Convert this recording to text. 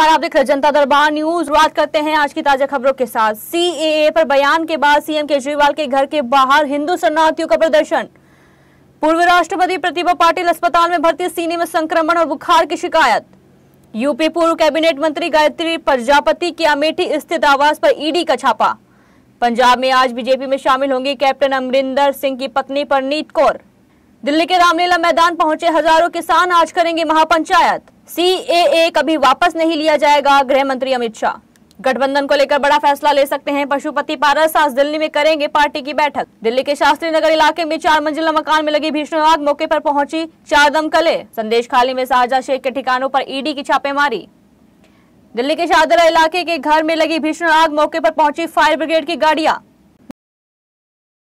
नमस्कार, आप देख रहे हैं जनता दरबार न्यूज। बात करते हैं आज की ताजा खबरों के साथ। सीएए पर बयान के बाद सीएम केजरीवाल के घर के बाहर हिंदू शरणार्थियों का प्रदर्शन। पूर्व राष्ट्रपति प्रतिभा पाटिल अस्पताल में भर्ती, सीने में संक्रमण और बुखार की शिकायत। यूपी पूर्व कैबिनेट मंत्री गायत्री प्रजापति के अमेठी स्थित आवास पर ईडी का छापा। पंजाब में आज बीजेपी में शामिल होंगी कैप्टन अमरिंदर सिंह की पत्नी परनीत कौर। दिल्ली के रामलीला मैदान पहुंचे हजारों किसान, आज करेंगे महापंचायत। सीएए कभी वापस नहीं लिया जाएगा, गृह मंत्री अमित शाह। गठबंधन को लेकर बड़ा फैसला ले सकते हैं पशुपति पारस, आज दिल्ली में करेंगे पार्टी की बैठक। दिल्ली के शास्त्री नगर इलाके में 4 मंजिला मकान में लगी भीषण आग, मौके पर पहुंची 4 दमकले। संदेश खाली में शाहजा शेख के ठिकानों पर ईडी की छापेमारी। दिल्ली के शाहदरा इलाके के घर में लगी भीषण आग, मौके पर पहुंची फायर ब्रिगेड की गाड़ियां।